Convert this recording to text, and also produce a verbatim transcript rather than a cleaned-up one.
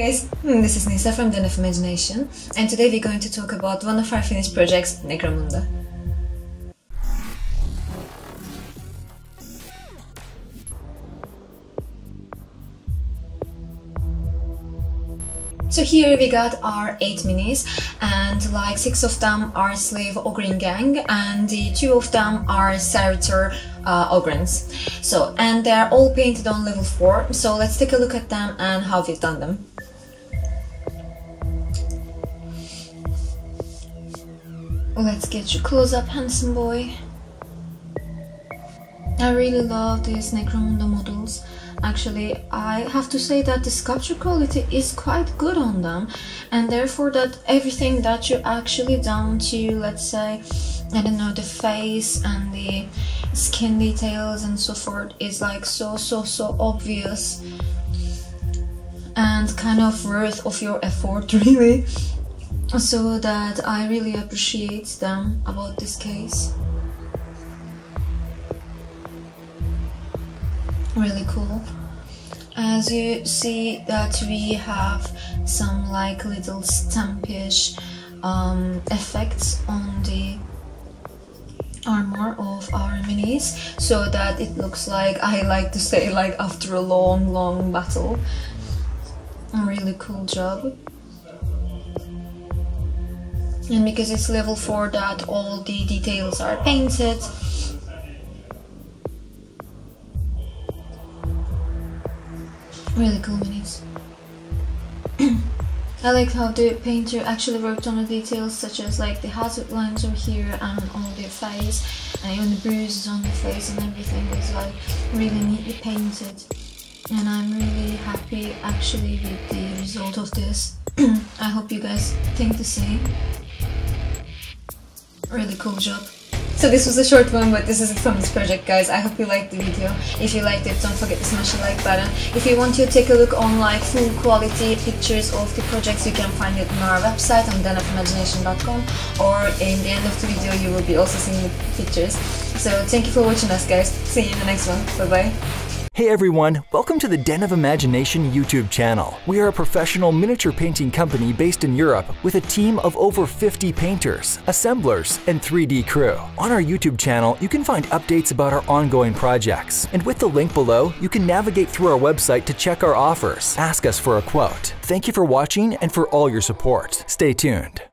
guys, this is Nisa from Den of Imagination, and today we're going to talk about one of our finished projects, Necromunda. So here we got our eight minis, and like six of them are Slave Ogryn Gang, and the two of them are Saritor uh, Ogrins. So, and they're all painted on level four, so let's take a look at them and how we've done them. Let's get you close up, handsome boy. I really love these Necromunda models. Actually, I have to say that the sculpture quality is quite good on them, and therefore that everything that you actually down to, let's say, I don't know, the face and the skin details and so forth is like so so so obvious and kind of worth of your effort, really. So that I really appreciate them about this case. Really cool. As you see that we have some like little stampish um, effects on the armor of our minis, so that it looks like, I like to say, like after a long long battle. A really cool job. And because it's level four that all the details are painted. Really cool minis. I like how the painter actually worked on the details, such as like the hazard lines are here and on the face, and even the bruises on the face, and everything is like really neatly painted. And I'm really happy actually with the result of this. I hope you guys think the same. Really cool job. So this was a short one, but this is it from this project, guys. I hope you liked the video. If you liked it, don't forget to smash the like button. If you want to take a look on like full quality pictures of the projects, you can find it on our website on den of imagination dot com, or in the end of the video you will be also seeing the pictures. So thank you for watching us, guys. See you in the next one. Bye-bye. Hey everyone, welcome to the Den of Imagination YouTube channel. We are a professional miniature painting company based in Europe with a team of over fifty painters, assemblers, and three D crew. On our YouTube channel, you can find updates about our ongoing projects. And with the link below, you can navigate through our website to check our offers, ask us for a quote. Thank you for watching and for all your support. Stay tuned.